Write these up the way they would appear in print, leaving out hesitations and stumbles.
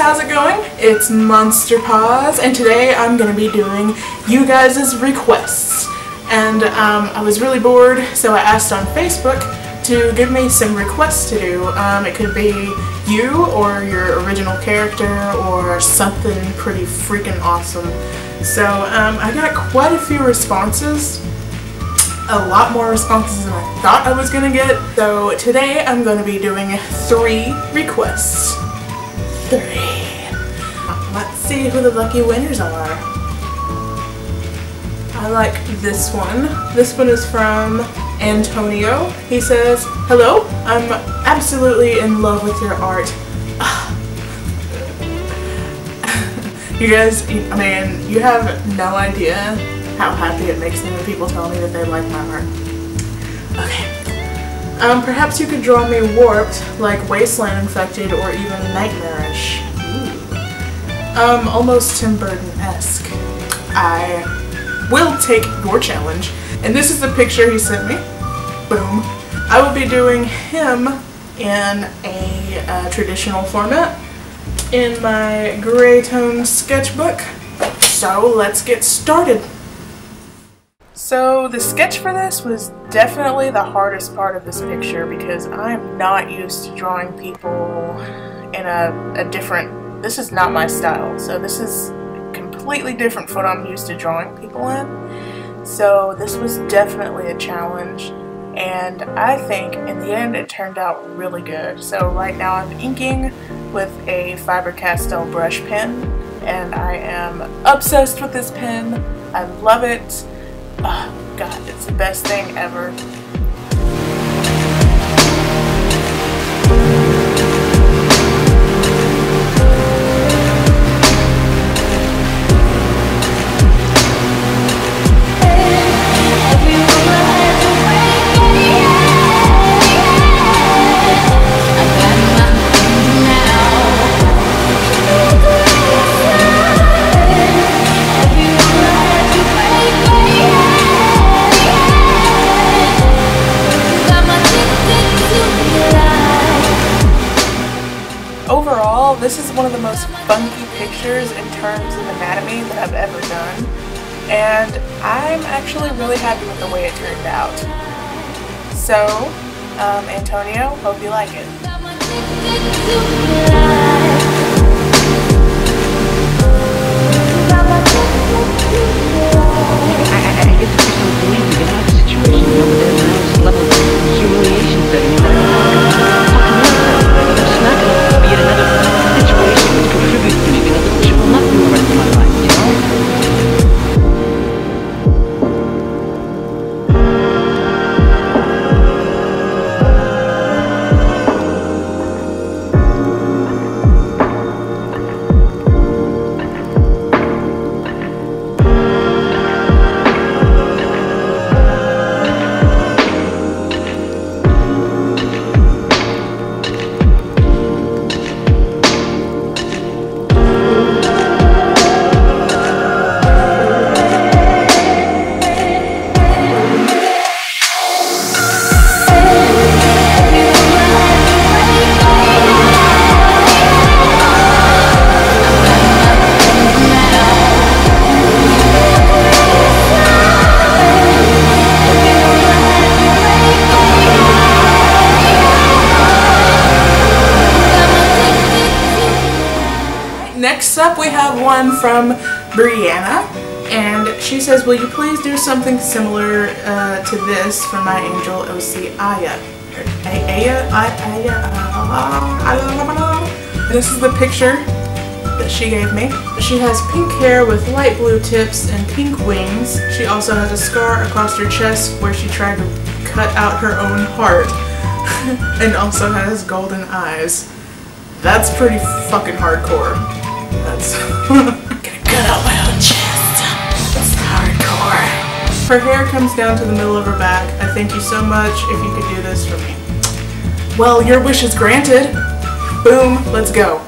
how's it going? It's Monster Paws, and today I'm going to be doing you guys' requests. And I was really bored, so I asked on Facebook to give me some requests to do. It could be you, or your original character, or something pretty freaking awesome. So I got quite a few responses. A lot more responses than I thought I was gonna get. So today I'm gonna be doing 3 requests. 3. Let's see who the lucky winners are. I like this one. This one is from Antonio. He says, "Hello, I'm absolutely in love with your art." You guys, I mean, you have no idea how happy it makes me when people tell me that they like my art. Okay. Perhaps you could draw me warped, like wasteland infected, or even nightmarish. Ooh. Almost Tim Burton-esque. I will take your challenge. And this is the picture he sent me. Boom. I will be doing him in a traditional format in my gray tone sketchbook. So let's get started. So the sketch for this was definitely the hardest part of this picture because I'm not used to drawing people in a different... This is not my style, so this is completely different from what I'm used to drawing people in. So this was definitely a challenge, and I think in the end it turned out really good. So right now I'm inking with a Faber-Castell brush pen, and I am obsessed with this pen. I love it. Oh God, it's the best thing ever. Overall, this is one of the most funky pictures in terms of anatomy that I've ever done, and I'm actually really happy with the way it turned out. So, Antonio, hope you like it. Yet another situation which contributes to me another which will not do the rest of my life, you know. Next up, we have one from Brianna, and she says, "Will you please do something similar to this for my angel OC Aya?" This is the picture that she gave me. She has pink hair with light blue tips and pink wings. She also has a scar across her chest where she tried to cut out her own heart, and also has golden eyes. That's pretty fucking hardcore. That's gonna cut out my own chest. It's hardcore. Her hair comes down to the middle of her back. I thank you so much if you could do this for me. Well, your wish is granted. Boom, let's go.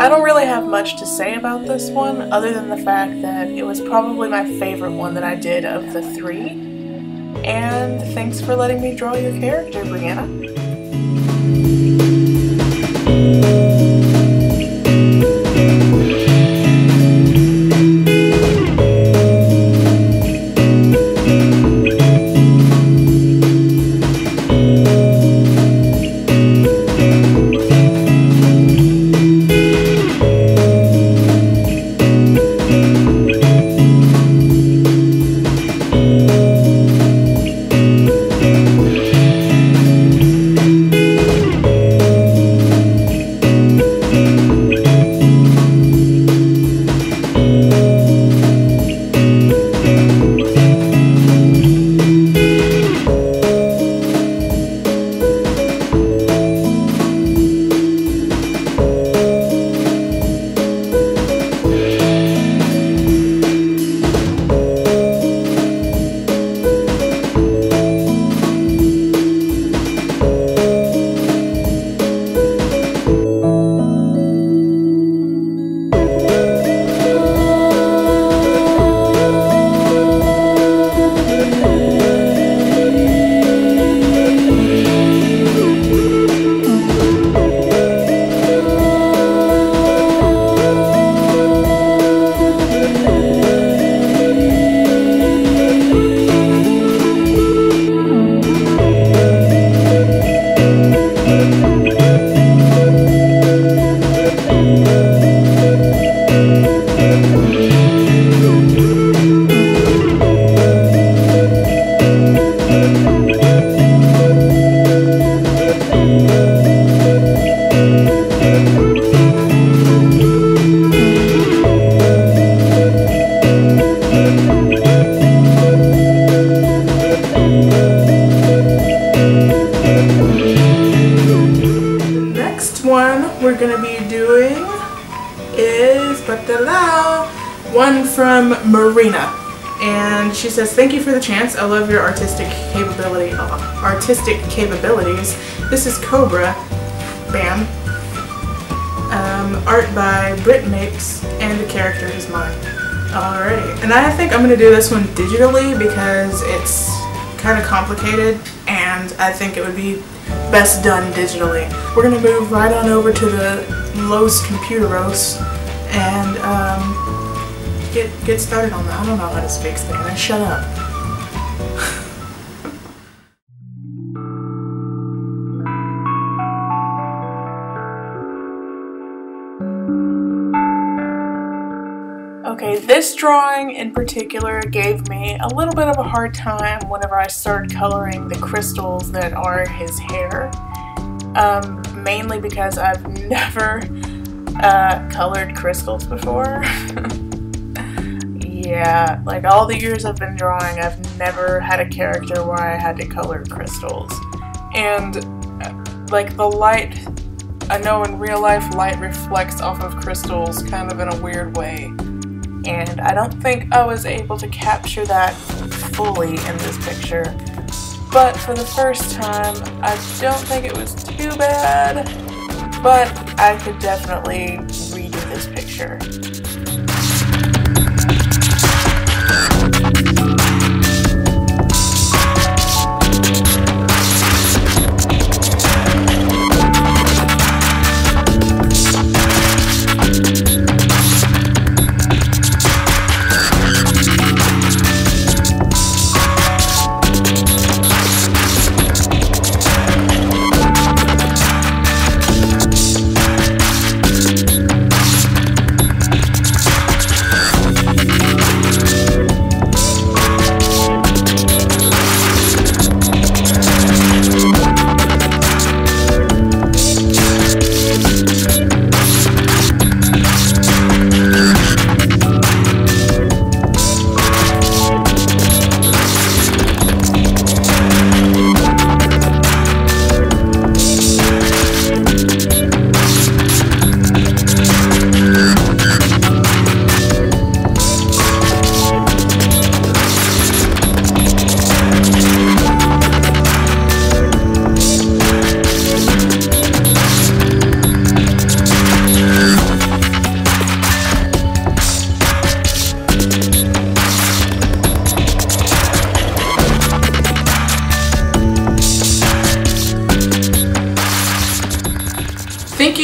I don't really have much to say about this one, other than the fact that it was probably my favorite one that I did of the three. And thanks for letting me draw your character, Brianna. One from Marina, and she says, "Thank you for the chance. I love your artistic capabilities. This is Cobra." Bam. Art by Brit Makes, and the character is mine. Alrighty, and I think I'm gonna do this one digitally because it's kind of complicated, and I think it would be best done digitally. We're gonna move right on over to the Los Computeros and get started on that. I don't know how to speak Spanish. Shut up. Okay, this drawing in particular gave me a little bit of a hard time whenever I started coloring the crystals that are his hair, mainly because I've never colored crystals before. Yeah, like all the years I've been drawing, I've never had a character where I had to color crystals. And like the light, I know in real life light reflects off of crystals kind of in a weird way. And I don't think I was able to capture that fully in this picture. But for the first time, I don't think it was too bad, but I could definitely redo this picture.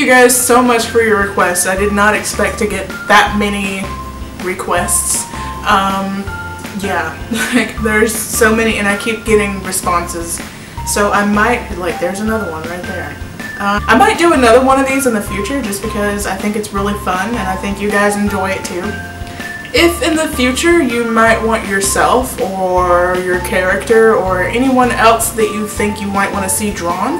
you guys so much for your requests. I did not expect to get that many requests. Yeah, like there's so many and I keep getting responses. So I might, like there's another one right there. I might do another one of these in the future just because I think it's really fun and I think you guys enjoy it too. If in the future you might want yourself or your character or anyone else that you think you might want to see drawn,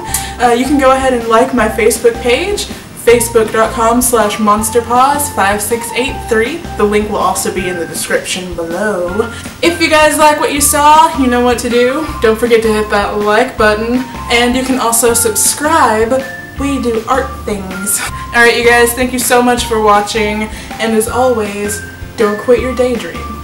you can go ahead and like my Facebook page, facebook.com/monsterpaws5683. The link will also be in the description below. If you guys like what you saw, you know what to do. Don't forget to hit that like button, and you can also subscribe. We do art things. Alright you guys, thank you so much for watching, and as always, don't quit your daydream.